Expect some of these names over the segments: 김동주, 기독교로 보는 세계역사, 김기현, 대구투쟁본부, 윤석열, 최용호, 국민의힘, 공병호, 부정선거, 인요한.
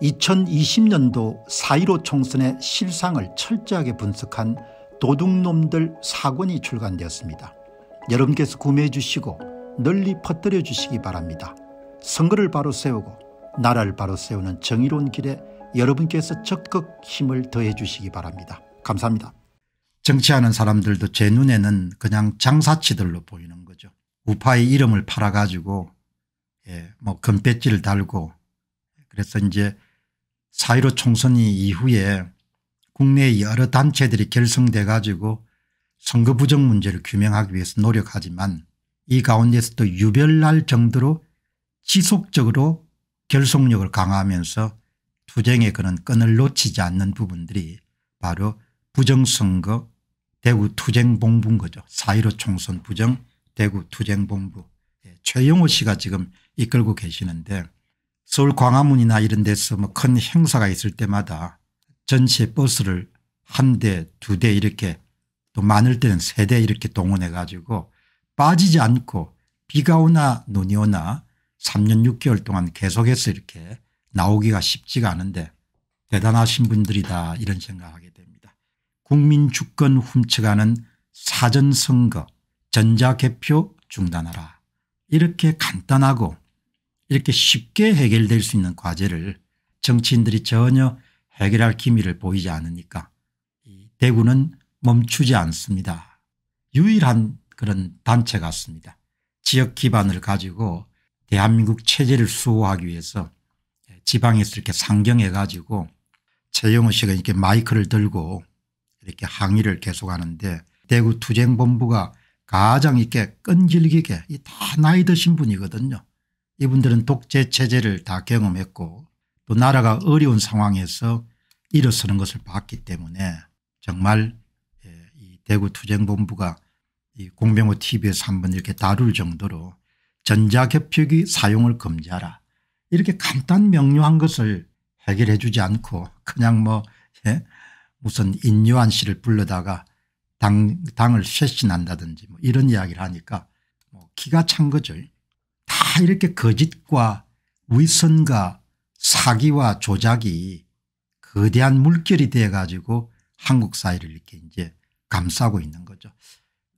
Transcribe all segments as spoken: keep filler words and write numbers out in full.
이천이십 년도 사 일오 총선의 실상을 철저하게 분석한 도둑놈들 사 권이 출간되었습니다. 여러분께서 구매해 주시고 널리 퍼뜨려 주시기 바랍니다. 선거를 바로 세우고 나라를 바로 세우는 정의로운 길에 여러분께서 적극 힘을 더해 주시기 바랍니다. 감사합니다. 정치하는 사람들도 제 눈에는 그냥 장사치들로 보이는 거죠. 우파의 이름을 팔아가지고 예, 뭐 금배지를 달고 그래서 이제 사 일오 총선이 이후에 국내의 여러 단체들이 결성돼 가지고 선거 부정 문제를 규명하기 위해서 노력하지만 이 가운데서도 유별날 정도로 지속적으로 결속력을 강화하면서 투쟁의 그런 끈을 놓치지 않는 부분들이 바로 부정선거 대구 투쟁 본부인 거죠. 사 일오 총선 부정 대구 투쟁 본부. 최용호 씨가 지금 이끌고 계시는데 서울 광화문이나 이런 데서 뭐 큰 행사가 있을 때마다 전시의 버스를 한 대, 두 대 이렇게 또 많을 때는 세 대 이렇게 동원해 가지고 빠지지 않고 비가 오나 눈이 오나 삼 년 육 개월 동안 계속해서 이렇게 나오기가 쉽지가 않은데 대단하신 분들이다 이런 생각하게 됩니다. 국민 주권 훔쳐가는 사전선거 전자개표 중단하라. 이렇게 간단하고 이렇게 쉽게 해결될 수 있는 과제를 정치인들이 전혀 해결할 기미를 보이지 않으니까 이 대구는 멈추지 않습니다. 유일한 그런 단체 같습니다. 지역 기반을 가지고 대한민국 체제를 수호하기 위해서 지방에서 이렇게 상경해 가지고 최용호 씨가 이렇게 마이크를 들고 이렇게 항의를 계속하는데 대구 투쟁본부가 가장 이렇게 끈질기게 다 나이 드신 분이거든요. 이분들은 독재 체제를 다 경험했고 또 나라가 어려운 상황에서 일어서는 것을 봤기 때문에 정말 이 대구 투쟁본부가 이 공병호 티비에서 한번 이렇게 다룰 정도로 전자개표기 사용을 금지하라 이렇게 간단 명료한 것을 해결해 주지 않고 그냥 뭐 예? 무슨 인요한 씨를 불러다가 당, 당을 쇄신한다든지 뭐 이런 이야기를 하니까 뭐 기가 찬 거죠. 다 이렇게 거짓과 위선과 사기와 조작이 거대한 물결이 돼 가지고 한국 사회를 이렇게 이제 감싸고 있는 거죠.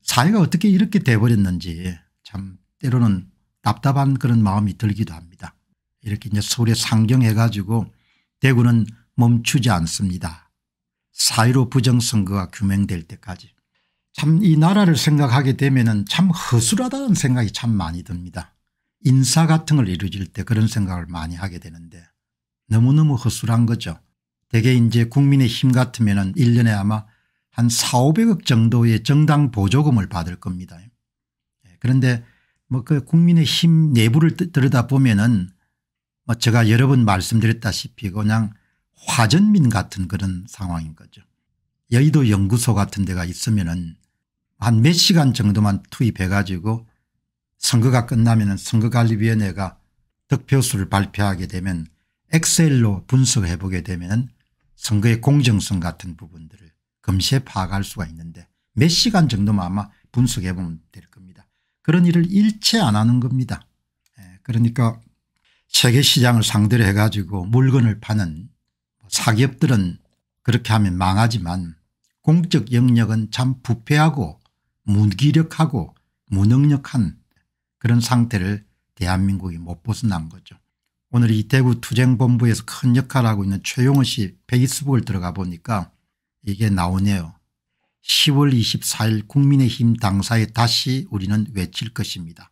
사회가 어떻게 이렇게 돼버렸는지 참 때로는 답답한 그런 마음이 들기도 합니다. 이렇게 이제 서울에 상경해 가지고 대구는 멈추지 않습니다. 사 일오 부정선거가 규명될 때까지. 참 이 나라를 생각하게 되면은 참 허술하다는 생각이 참 많이 듭니다. 인사 같은 걸 이루어질 때 그런 생각을 많이 하게 되는데 너무너무 허술한 거죠. 대개 이제 국민의힘 같으면은 일 년에 아마 한 사오백억 정도의 정당 보조금을 받을 겁니다. 그런데 뭐 그 국민의힘 내부를 들여다보면은 뭐 제가 여러 번 말씀드렸다시피 그냥 화전민 같은 그런 상황인 거죠. 여의도 연구소 같은 데가 있으면은 한 몇 시간 정도만 투입해 가지고 선거가 끝나면은 선거관리위원회가 득표수를 발표하게 되면 엑셀로 분석해 보게 되면은 선거의 공정성 같은 부분들을 금세 파악할 수가 있는데 몇 시간 정도만 아마 분석해 보면 될 겁니다. 그런 일을 일체 안 하는 겁니다. 그러니까 세계시장을 상대로 해 가지고 물건을 파는 사기업들은 그렇게 하면 망하지만 공적 영역은 참 부패하고 무기력하고 무능력한 그런 상태를 대한민국이 못 벗어난 거죠. 오늘 이 대구 투쟁본부에서 큰 역할을 하고 있는 최용호 씨 페이스북을 들어가 보니까 이게 나오네요. 시월 이십사일 국민의힘 당사에 다시 우리는 외칠 것입니다.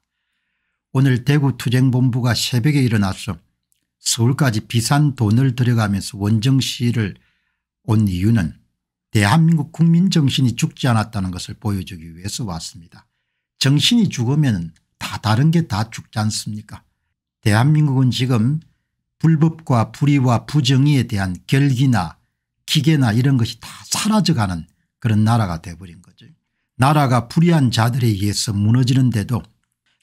오늘 대구 투쟁본부가 새벽에 일어나서 서울까지 비싼 돈을 들여가면서 원정 시위를 온 이유는 대한민국 국민 정신이 죽지 않았다는 것을 보여주기 위해서 왔습니다. 정신이 죽으면 다 다른 게 다 죽지 않습니까? 대한민국은 지금 불법과 불의와 부정의에 대한 결기나 기계나 이런 것이 다 사라져가는 그런 나라가 돼버린 거죠. 나라가 불의한 자들에 의해서 무너지는데도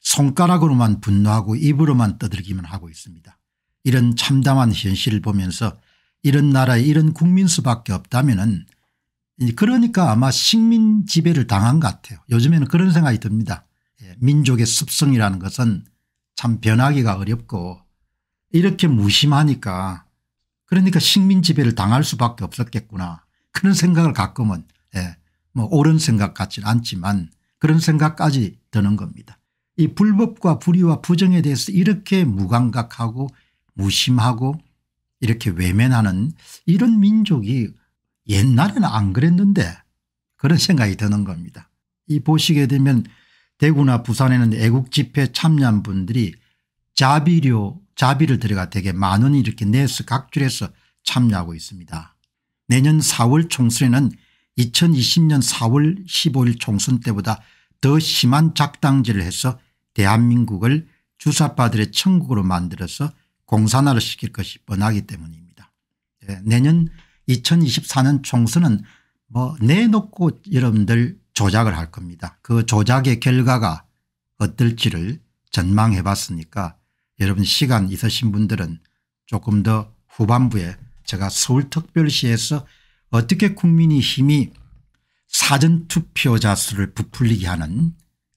손가락으로만 분노하고 입으로만 떠들기만 하고 있습니다. 이런 참담한 현실을 보면서 이런 나라에 이런 국민 수밖에 없다면은 그러니까 아마 식민 지배를 당한 것 같아요. 요즘에는 그런 생각이 듭니다. 민족의 습성이라는 것은 참 변하기가 어렵고 이렇게 무심하니까 그러니까 식민 지배를 당할 수밖에 없었겠구나. 그런 생각을 가끔은 예, 뭐 옳은 생각 같지는 않지만 그런 생각까지 드는 겁니다. 이 불법과 불의와 부정에 대해서 이렇게 무감각하고 무심하고 이렇게 외면하는 이런 민족이 옛날에는 안 그랬는데 그런 생각이 드는 겁니다. 이 보시게 되면 대구나 부산에는 애국 집회에 참여한 분들이 자비료 자비를 들여가 되게 만 원 이렇게 내서 각출해서 참여하고 있습니다. 내년 사월 총선에는 이천이십 년 사월 십오일 총선 때보다 더 심한 작당질을 해서 대한민국을 주사파들의 천국으로 만들어서 공산화를 시킬 것이 뻔하기 때문입니다. 네, 내년 이천이십사 년 총선은 뭐 내놓고 여러분들 조작을 할 겁니다. 그 조작의 결과가 어떨지를 전망해 봤으니까 여러분 시간 있으신 분들은 조금 더 후반부에 제가 서울특별시에서 어떻게 국민의힘이 사전투표자 수를 부풀리게 하는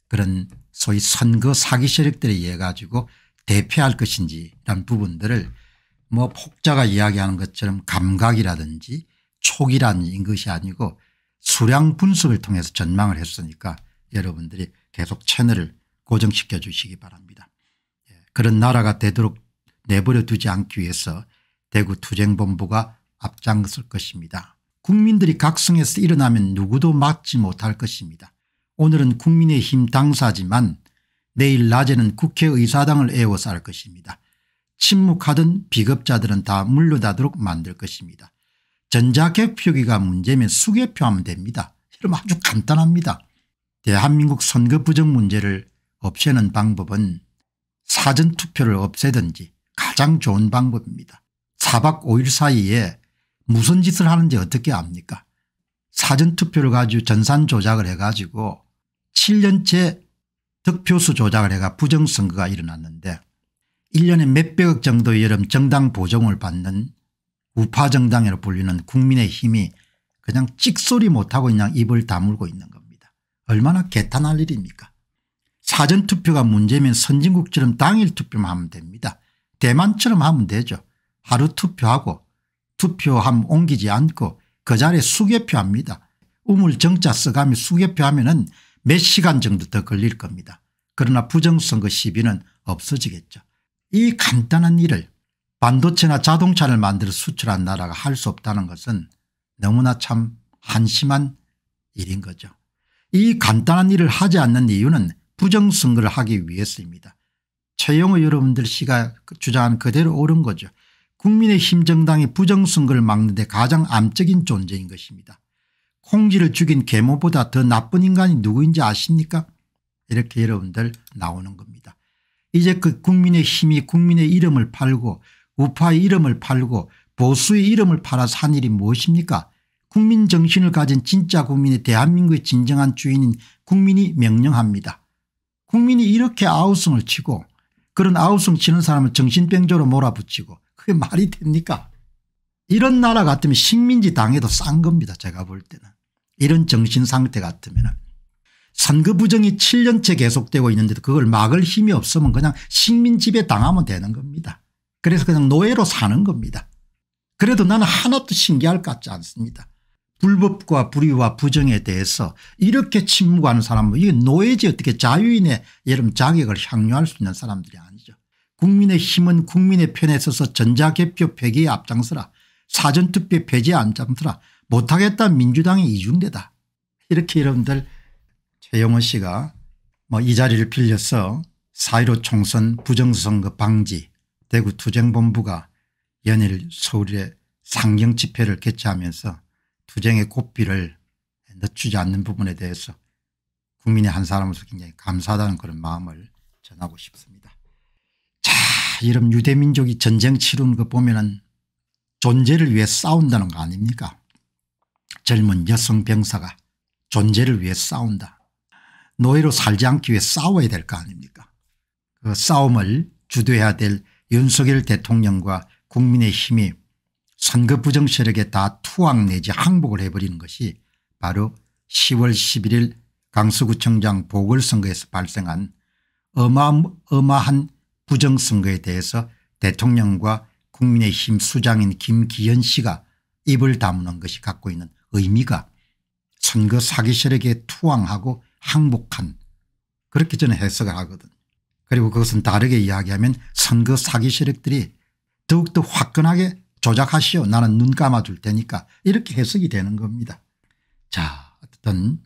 그런 소위 선거 사기 세력들에 의해 가지고 대표할 것인지 이런 부분들을 뭐 폭자가 이야기하는 것처럼 감각이라든지 촉이라는 것이 아니고 수량 분석을 통해서 전망을 했으니까 여러분들이 계속 채널을 고정시켜 주시기 바랍니다. 그런 나라가 되도록 내버려 두지 않기 위해서 대구 투쟁본부가 앞장설 것입니다. 국민들이 각성해서 일어나면 누구도 막지 못할 것입니다. 오늘은 국민의힘 당사지만 내일 낮에는 국회의사당을 에워쌀 것입니다. 침묵하던 비겁자들은 다 물러나도록 만들 것입니다. 전자개표기가 문제면 수개표하면 됩니다. 여러분 아주 간단합니다. 대한민국 선거 부정 문제를 없애는 방법은 사전투표를 없애든지 가장 좋은 방법입니다. 사박 오일 사이에 무슨 짓을 하는지 어떻게 압니까? 사전투표를 가지고 전산 조작을 해가지고 칠 년째 득표수 조작을 해가 부정선거가 일어났는데 일 년에 몇백억 정도의 여름 정당 보정을 받는 우파정당으로 불리는 국민의힘이 그냥 찍소리 못하고 그냥 입을 다물고 있는 겁니다. 얼마나 개탄할 일입니까? 사전투표가 문제면 선진국처럼 당일 투표만 하면 됩니다. 대만처럼 하면 되죠. 하루 투표하고 투표함 옮기지 않고 그 자리에 수개표합니다. 우물정자 써가며 수개표하면은 몇 시간 정도 더 걸릴 겁니다. 그러나 부정선거 시비는 없어지겠죠. 이 간단한 일을 반도체나 자동차를 만들어 수출한 나라가 할 수 없다는 것은 너무나 참 한심한 일인 거죠. 이 간단한 일을 하지 않는 이유는 부정선거를 하기 위해서입니다. 최용호 여러분들 씨가 주장한 그대로 옳은 거죠. 국민의힘 정당이 부정선거를 막는 데 가장 암적인 존재인 것입니다. 콩쥐를 죽인 계모보다 더 나쁜 인간이 누구인지 아십니까? 이렇게 여러분들 나오는 겁니다. 이제 그 국민의힘이 국민의 이름을 팔고 우파의 이름을 팔고 보수의 이름을 팔아서 한 일이 무엇입니까? 국민 정신을 가진 진짜 국민의 대한민국의 진정한 주인인 국민이 명령합니다. 국민이 이렇게 아우성을 치고 그런 아우성 치는 사람을 정신병자로 몰아붙이고 그게 말이 됩니까? 이런 나라 같으면 식민지 당해도 싼 겁니다. 제가 볼 때는. 이런 정신상태 같으면. 선거 부정이 칠 년째 계속되고 있는데도 그걸 막을 힘이 없으면 그냥 식민지배 당하면 되는 겁니다. 그래서 그냥 노예로 사는 겁니다. 그래도 나는 하나도 신기할 것 같지 않습니다. 불법과 불의와 부정에 대해서 이렇게 침묵하는 사람은 이게 노예지 어떻게 자유인의 여름 자격을 향유할 수 있는 사람들이 아니죠. 국민의힘은 국민의 편에 서서 전자개표 폐기에 앞장서라. 사전투표 폐지에 앞장서라. 못하겠다 민주당의 이중대다. 이렇게 여러분들 최용호 씨가 뭐 이 자리를 빌려서 사 일오 총선 부정선거 방지 대구 투쟁본부가 연일 서울에 상경집회를 개최하면서 투쟁의 고삐를 늦추지 않는 부분에 대해서 국민의 한 사람으로서 굉장히 감사하다는 그런 마음을 전하고 싶습니다. 자, 이런 유대민족이 전쟁 치르는 거 보면은 존재를 위해 싸운다는 거 아닙니까? 젊은 여성 병사가 존재를 위해 싸운다. 노예로 살지 않기 위해 싸워야 될 거 아닙니까? 그 싸움을 주도해야 될 윤석열 대통령과 국민의힘이 선거 부정 세력에 다 투항 내지 항복을 해버리는 것이 바로 시월 십일일 강서구청장 보궐선거에서 발생한 어마, 어마한 부정선거에 대해서 대통령과 국민의힘 수장인 김기현 씨가 입을 다무는 것이 갖고 있는 의미가 선거 사기 세력에 투항하고 항복한, 그렇게 저는 해석을 하거든. 그리고 그것은 다르게 이야기하면 선거 사기 세력들이 더욱더 화끈하게 조작하시오, 나는 눈 감아줄 테니까, 이렇게 해석이 되는 겁니다. 자, 어쨌든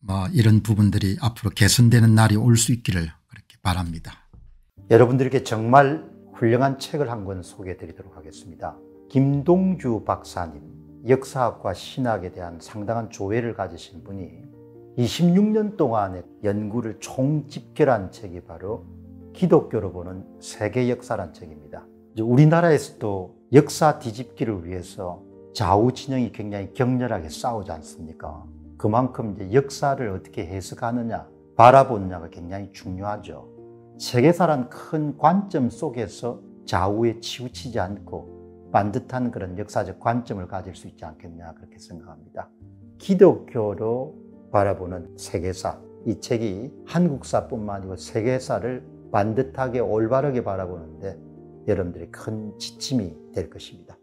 뭐 이런 부분들이 앞으로 개선되는 날이 올 수 있기를 그렇게 바랍니다. 여러분들께 정말 훌륭한 책을 한 권 소개해 드리도록 하겠습니다. 김동주 박사님, 역사학과 신학에 대한 상당한 조예를 가지신 분이 이십육 년 동안의 연구를 총집결한 책이 바로 기독교로 보는 세계역사란 책입니다. 우리나라에서도 역사 뒤집기를 위해서 좌우 진영이 굉장히 격렬하게 싸우지 않습니까? 그만큼 이제 역사를 어떻게 해석하느냐, 바라보느냐가 굉장히 중요하죠. 세계사란 큰 관점 속에서 좌우에 치우치지 않고 반듯한 그런 역사적 관점을 가질 수 있지 않겠냐, 그렇게 생각합니다. 기독교로 바라보는 세계사, 이 책이 한국사뿐만 아니고 세계사를 반듯하게 올바르게 바라보는데 여러분들의 큰 지침이 될 것입니다.